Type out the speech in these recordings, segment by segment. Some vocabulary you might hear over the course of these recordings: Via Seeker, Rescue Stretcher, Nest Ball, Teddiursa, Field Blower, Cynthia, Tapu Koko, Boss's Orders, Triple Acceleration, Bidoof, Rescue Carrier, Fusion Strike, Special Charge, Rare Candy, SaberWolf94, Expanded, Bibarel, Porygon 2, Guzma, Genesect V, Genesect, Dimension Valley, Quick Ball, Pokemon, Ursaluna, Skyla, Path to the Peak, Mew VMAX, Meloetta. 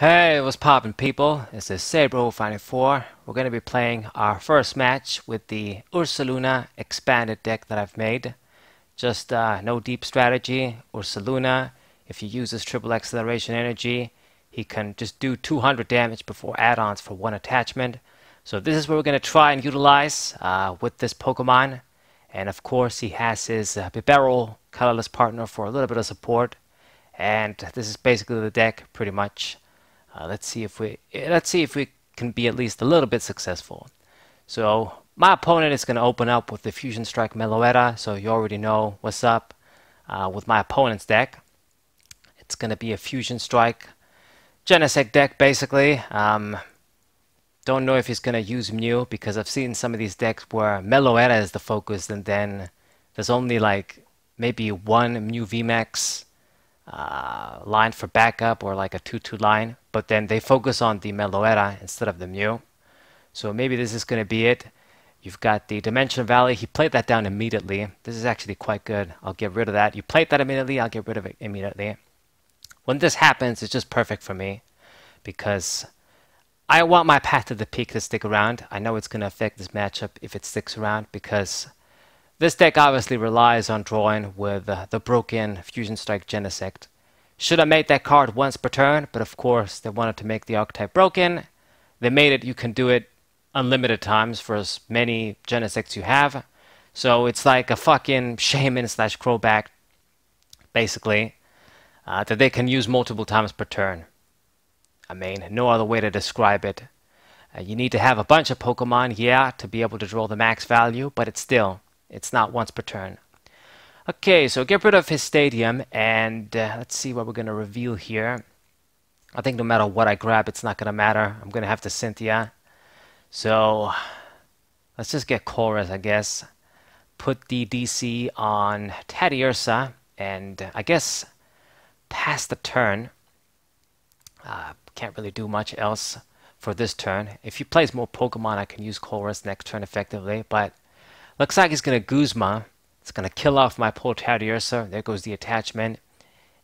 Hey, what's poppin' people? This is SaberWolf94. We're going to be playing our first match with the Ursaluna Expanded deck that I've made. Just no deep strategy. Ursaluna, if you use his Triple Acceleration energy, he can just do 200 damage before add-ons for one attachment. So this is what we're going to try and utilize with this Pokemon. And of course, he has his Bibarel colorless partner for a little bit of support. And this is basically the deck, pretty much. Let's see if we can be at least a little bit successful. So my opponent is going to open up with the Fusion Strike Meloetta, so you already know what's up with my opponent's deck. It's going to be a Fusion Strike Genesect deck, basically. Don't know if he's going to use Mew, because I've seen some of these decks where Meloetta is the focus, and then there's only like maybe one Mew VMAX line for backup, or like a 2-2 line, but then they focus on the Meloetta instead of the Mew. So maybe this is going to be it. You've got the Dimension Valley. He played that down immediately. This is actually quite good. I'll get rid of that. You played that immediately. I'll get rid of it immediately. When this happens, it's just perfect for me, because I want my Path to the Peak to stick around. I know it's going to affect this matchup if it sticks around, because this deck obviously relies on drawing with the broken Fusion Strike Genesect. Should have made that card once per turn, but of course they wanted to make the archetype broken. They made it, you can do it unlimited times for as many Genesects you have. So it's like a fucking Shaman / Crowback, basically, that they can use multiple times per turn. I mean, no other way to describe it. You need to have a bunch of Pokemon, yeah, to be able to draw the max value, but it's still... it's not once per turn. Okay, so get rid of his stadium, and let's see what we're going to reveal here. I think no matter what I grab, it's not going to matter. I'm going to have to Cynthia. So let's just get Chorus, I guess. Put the DC on Teddiursa, and I guess pass the turn. Can't really do much else for this turn. If he plays more Pokemon, I can use Chorus next turn effectively, but... looks like he's going to Guzma. It's going to kill off my poor Teddiursa. There goes the attachment.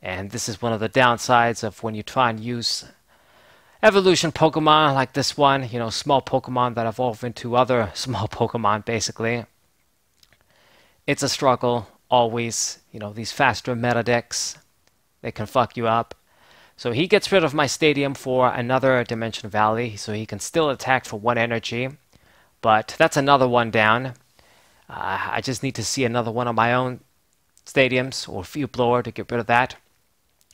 And this is one of the downsides of when you try and use evolution Pokemon like this one. You know, small Pokemon that evolve into other small Pokemon, basically. It's a struggle, always. You know, these faster meta decks, they can fuck you up. So he gets rid of my stadium for another Dimension Valley, so he can still attack for one energy. But that's another one down. I just need to see another one of my own stadiums or Field Blower to get rid of that.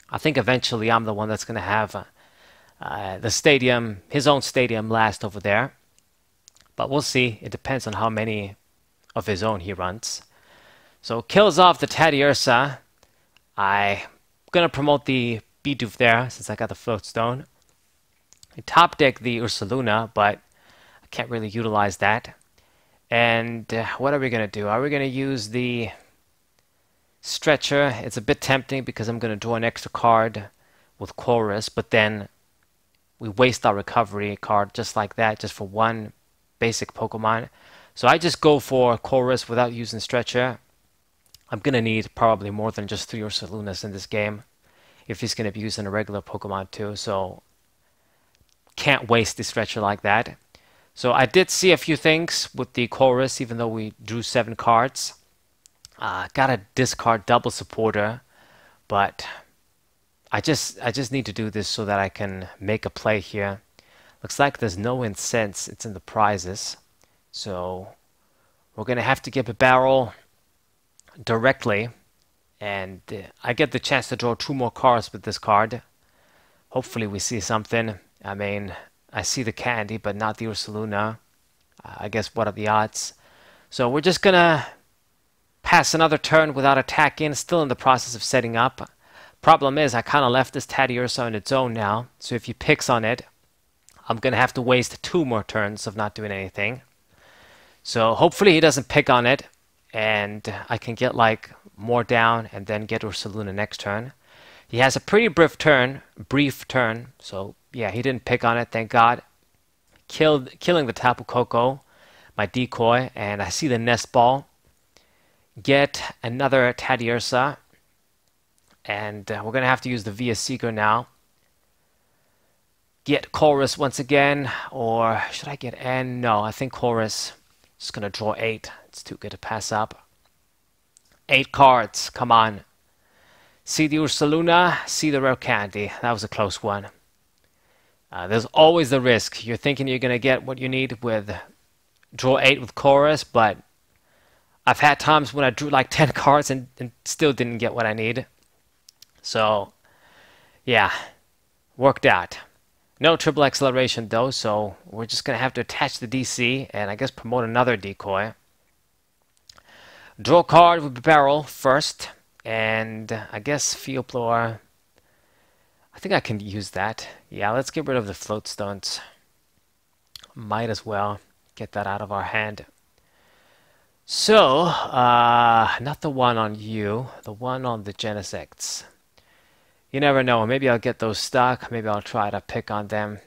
I think eventually I'm the one that's going to have the stadium, his own stadium, last over there. But we'll see. It depends on how many of his own he runs. So kills off the Teddiursa. I'm going to promote the Bidoof there since I got the Float Stone. I top deck the Ursaluna, but I can't really utilize that. And what are we going to do? Are we going to use the Stretcher? It's a bit tempting because I'm going to draw an extra card with Chorus, but then we waste our recovery card just like that, just for one basic Pokemon. So I just go for Chorus without using Stretcher. I'm going to need probably more than just 3 Ursalunas in this game if he's going to be using a regular Pokemon too, so can't waste the Stretcher like that. So I did see a few things with the Chorus, even though we drew 7 cards. Got a discard double supporter, but I just need to do this so that I can make a play here. Looks like there's no incense; it's in the prizes. So we're gonna have to get Bibarel directly, and I get the chance to draw 2 more cards with this card. Hopefully, we see something. I mean, I see the candy, but not the Ursaluna. I guess what are the odds? So we're just going to pass another turn without attacking. Still in the process of setting up. Problem is, I kind of left this Teddiursa on its own now. So if he picks on it, I'm going to have to waste 2 more turns of not doing anything. So hopefully he doesn't pick on it, and I can get like more down and then get Ursaluna next turn. He has a pretty brief turn, so... yeah, he didn't pick on it, thank God. Killing the Tapu Koko, my decoy, and I see the Nest Ball. Get another Teddiursa. And we're going to have to use the Via Seeker now. get Chorus once again, or should I get N? No, I think Chorus. Just going to draw 8. It's too good to pass up. 8 cards. Come on. See the Ursaluna. See the Rare Candy. That was a close one. There's always the risk. You're thinking you're going to get what you need with draw 8 with Chorus, but I've had times when I drew like 10 cards and still didn't get what I need. So, yeah. Worked out. No triple acceleration though, so we're just going to have to attach the DC and I guess promote another decoy. Draw card with Bibarel first, and I guess Field Blower. I think I can use that. Yeah, let's get rid of the float stones. Might as well get that out of our hand. So, not the one on you, the one on the Genesects. You never know. Maybe I'll get those stuck. Maybe I'll try to pick on them.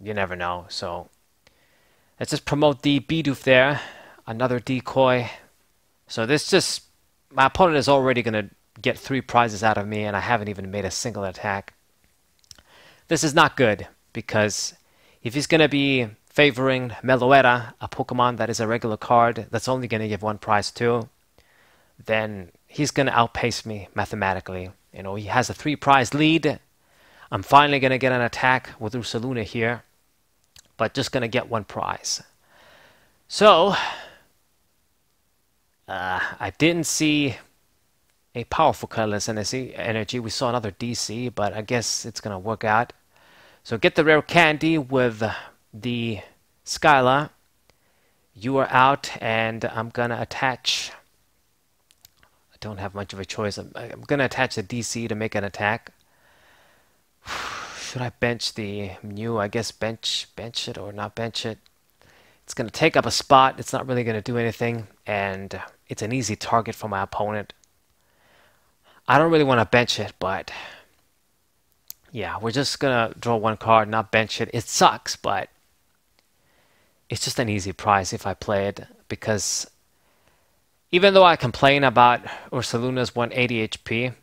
You never know. So let's just promote the Bidoof there. Another decoy. So this just... my opponent is already going to get 3 prizes out of me and I haven't even made a single attack. This is not good because if he's going to be favoring Meloetta, a Pokemon that is a regular card that's only going to give 1 prize to, then he's going to outpace me mathematically. You know, he has a 3 prize lead. I'm finally going to get an attack with Ursaluna here, but just going to get 1 prize. So, I didn't see a powerful colorless energy. We saw another DC, but I guess it's going to work out. So get the Rare Candy with the Skyla. You are out, and I'm going to attach... I don't have much of a choice. I'm going to attach the DC to make an attack. Should I bench the Mew? I guess bench it or not bench it. It's going to take up a spot. It's not really going to do anything. And it's an easy target for my opponent. I don't really want to bench it, but... yeah, we're just going to draw 1 card, not bench it. It sucks, but... it's just an easy prize if I play it, because... even though I complain about Ursaluna's 180 HP,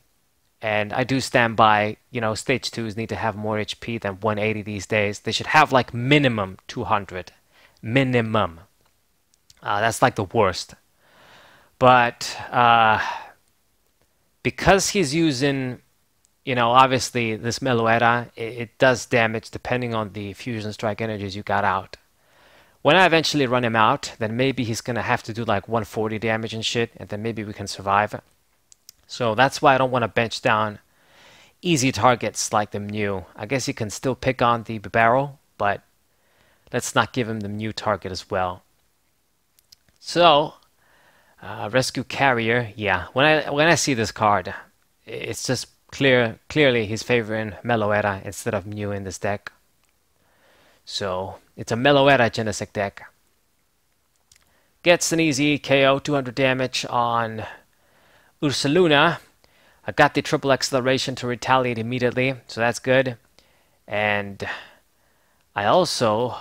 and I do stand by, you know, Stage 2s need to have more HP than 180 these days. They should have, like, minimum 200. Minimum. That's, like, the worst. But, because he's using, you know, obviously this Meloetta, it does damage depending on the Fusion Strike energies you got out. When I eventually run him out, then maybe he's going to have to do like 140 damage and shit, and then maybe we can survive. So that's why I don't want to bench down easy targets like the Mew. I guess he can still pick on the Bibarel, but let's not give him the Mew target as well. So, Rescue Carrier, yeah. When I see this card, it's just clearly he's favoring Meloetta instead of Mew in this deck. So, it's a Meloetta Genesect deck. Gets an easy KO, 200 damage on Ursaluna. I got the triple acceleration to retaliate immediately, so that's good. And I also,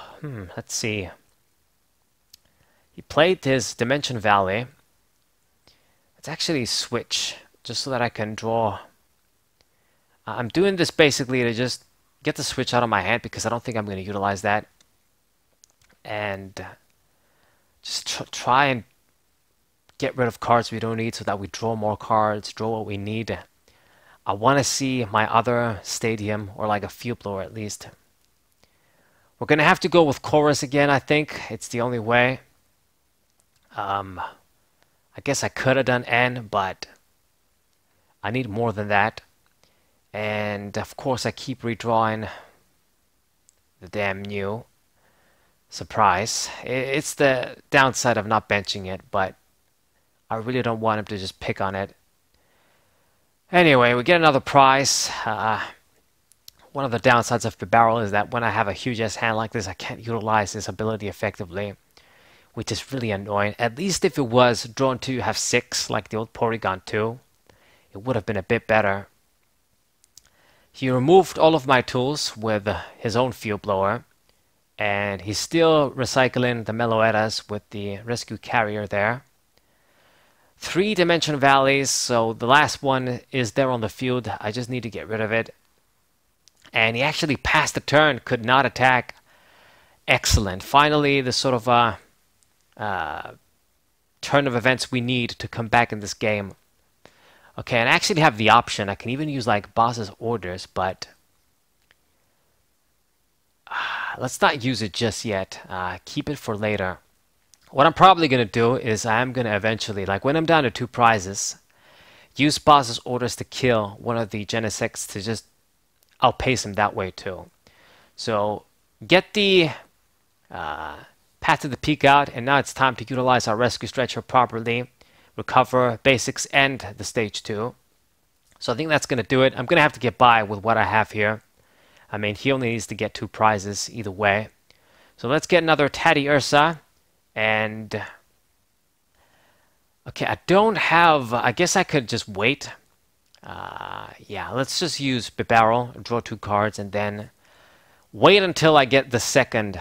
let's see. He played his Dimension Valley. Let's actually switch, just so that I can draw. I'm doing this basically to just get the switch out of my hand because I don't think I'm going to utilize that. And just try and get rid of cards we don't need so that we draw more cards, draw what we need. I want to see my other stadium, or like a Field Blower at least. We're going to have to go with Chorus again, I think. It's the only way. I guess I could have done N, but I need more than that. And of course I keep redrawing the damn Mew. Surprise. It's the downside of not benching it, but I really don't want him to just pick on it. Anyway, we get another prize. One of the downsides of Bibarel is that when I have a huge-ass hand like this, I can't utilize this ability effectively, which is really annoying. At least if it was drawn to have 6, like the old Porygon 2, it would have been a bit better. He removed all of my tools with his own Field Blower, and he's still recycling the Meloettas with the Rescue Carrier there. 3 Dimension Valleys, so the last one is there on the field. I just need to get rid of it. and he actually passed the turn, could not attack. Excellent. Finally, the sort of turn of events we need to come back in this game. Okay, and I actually have the option. I can even use like Boss's Orders, but let's not use it just yet. Keep it for later. What I'm probably going to do is I'm going to eventually, like when I'm down to 2 prizes, use Boss's Orders to kill one of the Genesects to just outpace him that way too. So get the Path to the Peak out, and now it's time to utilize our Rescue Stretcher properly. Recover basics and the stage 2. So I think that's going to do it. I'm going to have to get by with what I have here. I mean, he only needs to get 2 prizes either way. So let's get another Teddiursa. And okay, I don't have... I guess I could just wait. Yeah, let's just use Bibarel, draw 2 cards, and then wait until I get the second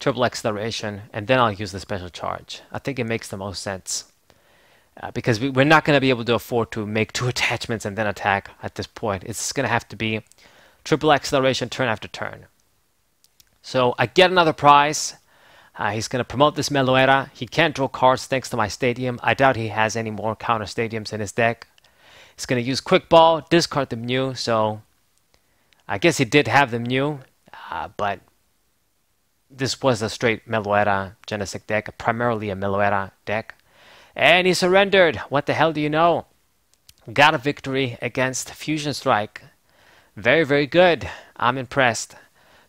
Triple Acceleration, and then I'll use the Special Charge. I think it makes the most sense. Because we're not going to be able to afford to make 2 attachments and then attack at this point. It's going to have to be Triple Acceleration turn after turn. So I get another prize. He's going to promote this Meloetta. He can't draw cards thanks to my Stadium. I doubt he has any more counter Stadiums in his deck. He's going to use Quick Ball, discard the Mew. So I guess he did have the Mew, but this was a straight Meloetta Genesect deck, primarily a Meloetta deck. And he surrendered. What the hell do you know? Got a victory against Fusion Strike. Very, very good. I'm impressed.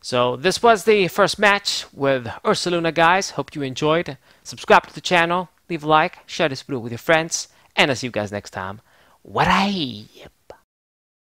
So this was the first match with Ursaluna, guys. Hope you enjoyed. Subscribe to the channel. Leave a like. Share this video with your friends. And I'll see you guys next time. What up?